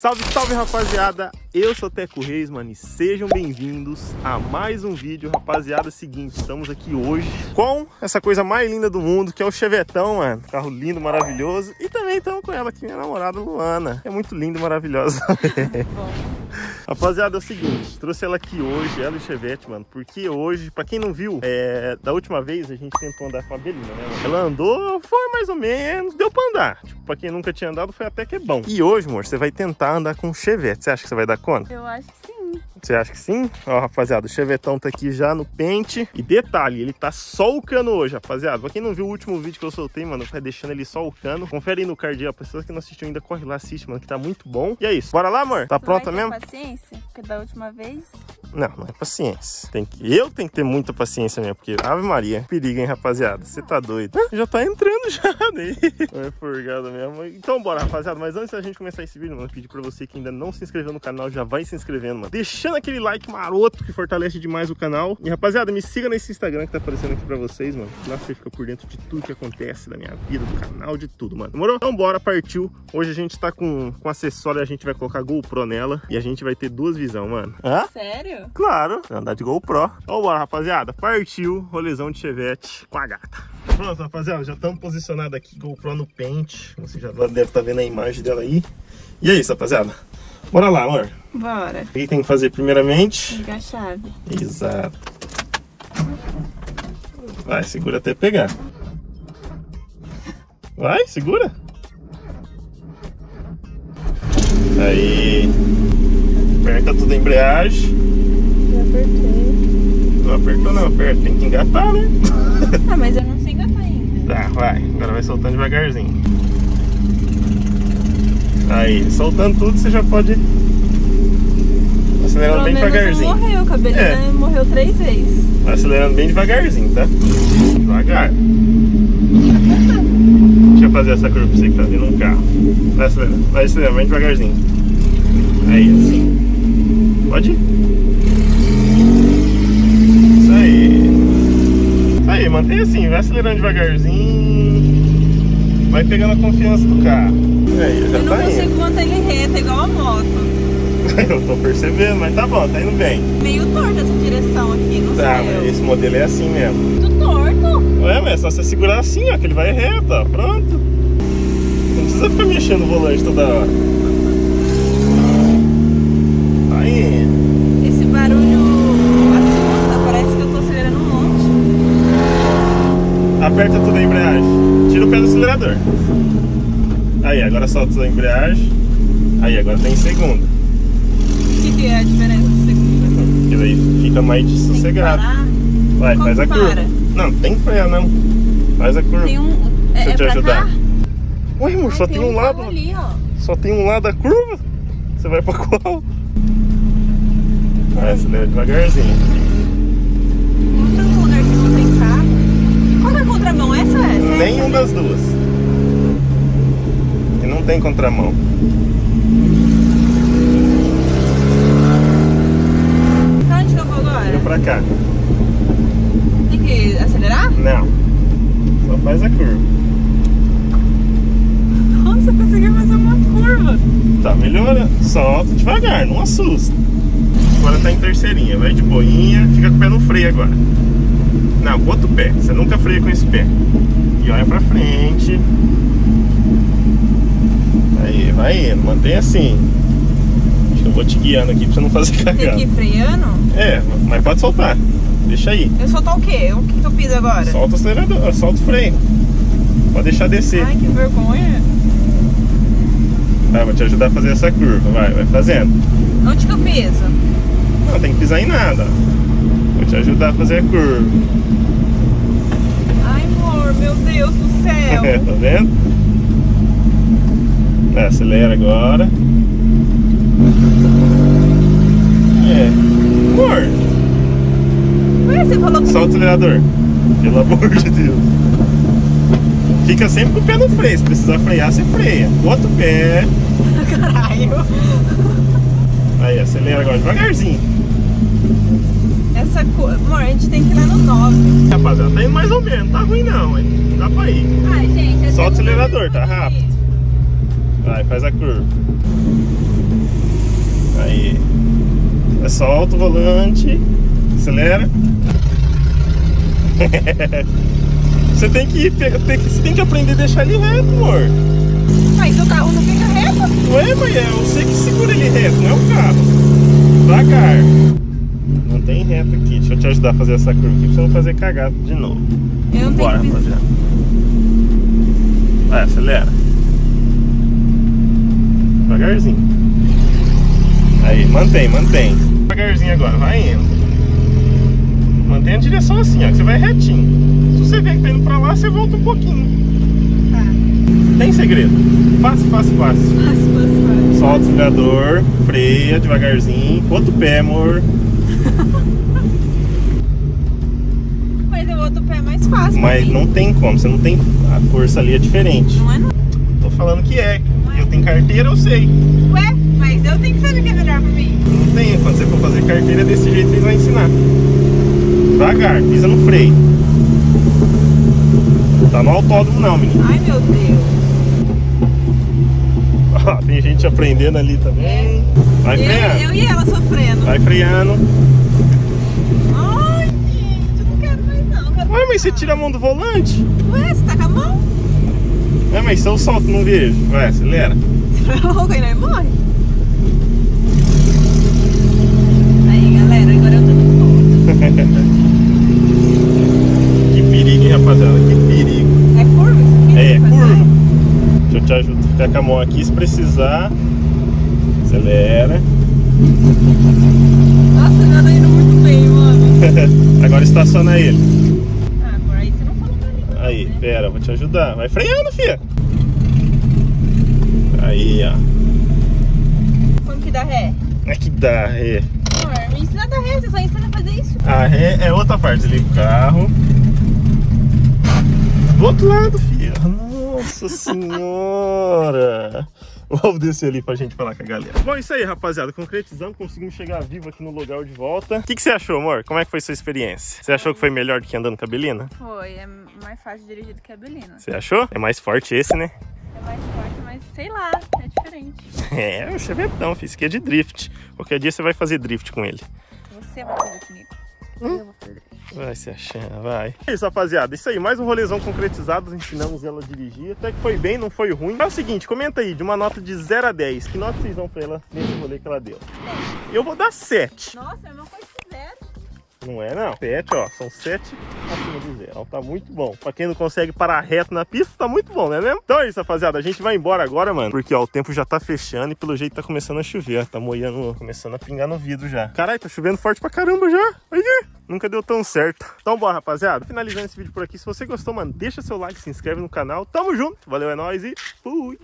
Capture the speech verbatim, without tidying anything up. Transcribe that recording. Salve, salve, rapaziada! Eu sou Teco Reis, mano, e sejam bem-vindos a mais um vídeo, rapaziada. Seguinte, estamos aqui hoje com essa coisa mais linda do mundo, que é o Chevetão, mano. Carro lindo, maravilhoso. E também estamos com ela aqui, minha namorada, Luana. É muito linda e maravilhosa. Rapaziada, é o seguinte, trouxe ela aqui hoje, ela e o Chevette, mano, porque hoje, pra quem não viu, é, da última vez a gente tentou andar com a Belina, né, mano? Ela andou, foi mais ou menos, deu pra andar. Tipo, pra quem nunca tinha andado, foi até que é bom. E hoje, amor, você vai tentar andar com o Chevette. Você acha que você vai dar conta? Eu acho que sim. Você acha que sim? Ó, rapaziada, o Chevetão tá aqui já no pente. E detalhe, ele tá só o cano hoje, rapaziada. Pra quem não viu o último vídeo que eu soltei, mano, tá deixando ele só o cano. Confere aí no card, a pessoa que não assistiu ainda, corre lá, assiste, mano, que tá muito bom. E é isso. Bora lá, amor? Tá pronta mesmo? Paciência, porque da última vez... Não, não é paciência. Tem que... Eu tenho que ter muita paciência mesmo, porque... Ave Maria, perigo, hein, rapaziada? Você tá doido. Ah, já tá entrando já, né? É forgado mesmo. Então bora, rapaziada. Mas antes da gente começar esse vídeo, mano, eu pedi pra você que ainda não se inscreveu no canal, já vai se inscrevendo, mano. Deixando aquele like maroto que fortalece demais o canal. E, rapaziada, me siga nesse Instagram que tá aparecendo aqui pra vocês, mano. Lá você fica por dentro de tudo que acontece, da minha vida, do canal, de tudo, mano. Demorou? Então bora, partiu. Hoje a gente tá com, com acessório, a gente vai colocar GoPro nela e a gente vai ter duas visão, mano. Hã? Sério? Claro, andar de GoPro. Ó, bora, rapaziada, partiu rolezão de Chevette com a gata. Pronto, rapaziada, já estamos posicionados aqui, GoPro no pente. Você já deve estar vendo a imagem dela aí. E é isso, rapaziada, bora lá, amor. Bora. O que tem que fazer primeiramente? Ligar a chave. Exato. Vai, segura até pegar. Vai, segura. Aí. Aperta tudo a embreagem. Apertei. Não apertou, não, aperta. Tem que engatar, né? Ah, mas eu não sei engatar ainda. Tá, vai. Agora vai soltando devagarzinho. Aí, soltando tudo, você já pode acelerando bem devagarzinho. Não morreu, cabelina é. Morreu três vezes. Vai acelerando bem devagarzinho, tá? Devagar. Deixa eu fazer essa curva pra você que tá vindo um carro. Vai acelerando, vai acelerando bem devagarzinho. Aí, assim. Pode ir. Mantém assim, vai acelerando devagarzinho, vai pegando a confiança do carro. Aí, já eu não tá consigo indo. Manter ele reto, igual a moto. Eu tô percebendo, mas tá bom, tá indo bem. Meio torto essa direção aqui, não tá, sei. Tá, esse modelo é assim mesmo. Muito torto. Ué, mas é só você segurar assim, ó, que ele vai reto, ó, pronto. Não precisa ficar mexendo o volante toda hora. Tá indo. Esse barulho... Aperta tudo a embreagem. Tira o pé do acelerador. Aí, agora solta tudo a embreagem. Aí, agora tem segunda. O que, que é a diferença do segundo? Porque daí fica mais sossegado. Vai, como faz a para? Curva. Não, tem que frear, não. Faz a curva. Tem um... é, deixa eu é te ajudar. Cá? Ué, amor, só tem, tem um lado. Ali, ó. Só tem um lado da curva? Você vai pra qual? Vai, acelera devagarzinho. Não tem um lugar que não tem carro. Qual é a contramão? Essa é essa? Nenhum das duas. E não tem contramão. Pra onde que eu vou agora? Eu pra cá. Tem que acelerar? Não. Só faz a curva. Nossa, eu consegui fazer uma curva. Tá melhorando. Solta devagar, não assusta. Agora tá em terceirinha. Vai de boinha, fica com o pé no freio agora. Não, bota o pé. Você nunca freia com esse pé. E olha pra frente. Aí, vai indo. Mantém assim. Acho que eu vou te guiando aqui pra você não fazer cagada. Tem que ir freando? É, mas pode soltar. Deixa aí. Eu soltar o quê? O que eu piso agora? Solta o acelerador, solta o freio. Pode deixar descer. Ai, que vergonha. Tá, vou te ajudar a fazer essa curva. Vai, vai fazendo. Onde que eu piso? Não, tem que pisar em nada. Vou te ajudar a fazer a curva. Ai, amor, meu Deus do céu. É, tá vendo? Tá, acelera agora. É. Amor. Ué, você falou que... Solta o acelerador. Pelo amor de Deus. Fica sempre com o pé no freio. Se precisar frear, você freia. Bota o pé. Caralho. Aí, acelera agora devagarzinho. Essa cor... Amor, a gente tem que ir lá no nove. Rapaziada, tá indo mais ou menos, tá ruim não, hein? Dá pra ir. Ai, gente, solta o acelerador, tá rápido. Vai, faz a curva. É, solta o volante, acelera. Você tem que, tem que, você tem que aprender a deixar ele reto, amor. Mas seu carro não fica reto? Não é, mãe, é você que segura ele reto, não é o carro. Devagar. Não tem reto aqui. Deixa eu te ajudar a fazer essa curva aqui pra você não fazer cagada de novo. Eu Bora, tenho rapaziada. Vai, acelera. Devagarzinho. Aí, mantém, mantém. Devagarzinho agora, vai indo. Mantém a direção assim, ó, que você vai retinho. Se você vê que tá indo pra lá, você volta um pouquinho. Tá. Tem segredo. Fácil, fácil, fácil. Fácil, fácil, fácil. Solta o acelerador, freia devagarzinho. Outro pé, amor. Mas o outro pé é mais fácil. Mas não tem como, você não tem... A força ali é diferente. Não é não? Tô falando que é. Eu tenho carteira, eu sei. Ué, mas eu tenho que saber o que é melhor pra mim. Não tem, quando você for fazer carteira desse jeito, eles vão ensinar. Devagar, pisa no freio. Tá no autódromo não, menino. Ai, meu Deus. Ó, tem gente aprendendo ali também. É. Vai eu, freando. Eu e ela sofrendo. Vai freando. Ai, gente, eu não quero mais não. Quero Ué, mas você tira a mão do volante? Ué, você tá com a mão? Ué, mas se eu solto, não vejo. Ué, acelera. Você vai louco aí, né? Morre. Aí, galera, agora eu tô no ponto. Que perigo, hein, rapaziada? Que perigo. É curva isso aqui? É, é curva. Deixa eu te ajudar. Fica com a mão aqui se precisar. Acelera. Nossa, ele anda indo muito bem, mano. Agora estaciona ele. Ah, agora aí você não falou pra mim. Aí, né? Pera, eu vou te ajudar. Vai freando, fia. Aí, ó. Como que dá ré? É que dá ré. Amor, me ensina a dar ré, você só ensina a fazer isso. A ré é outra parte, liga o carro. Do outro lado, filha. Nossa senhora. Vamos descer ali pra gente falar com a galera. Bom, isso aí, rapaziada. Concretizamos, conseguimos chegar vivo aqui no lugar de volta. O que, que você achou, amor? Como é que foi sua experiência? Você achou que foi melhor do que andando com a Belina? Foi, é mais fácil dirigir do que a Belina. Você achou? É mais forte esse, né? É mais forte, mas sei lá, é diferente. É, o Chevetão, filho. Isso aqui é de drift. Qualquer dia você vai fazer drift com ele. Você vai fazer comigo. Hum? Eu vou fazer. Vai se achando, vai. É isso, rapaziada. Isso aí, mais um rolezão concretizado. Ensinamos ela a dirigir. Até que foi bem, não foi ruim. É o seguinte, comenta aí, de uma nota de zero a dez, que nota vocês dão pra ela nesse rolê que ela deu? dez. Eu vou dar sete. Nossa, é uma coisa que zero. Não é não. sete, ó. São sete acima do zero. Tá muito bom. Pra quem não consegue parar reto na pista, tá muito bom, né mesmo? Então é isso, rapaziada. A gente vai embora agora, mano. Porque, ó, o tempo já tá fechando e pelo jeito tá começando a chover. Tá moiando, começando a pingar no vidro já. Caralho, tá chovendo forte pra caramba já. Olha aí. Nunca deu tão certo. Então, bora, rapaziada. Finalizando esse vídeo por aqui. Se você gostou, mano, deixa seu like, se inscreve no canal. Tamo junto. Valeu, é nóis e fui.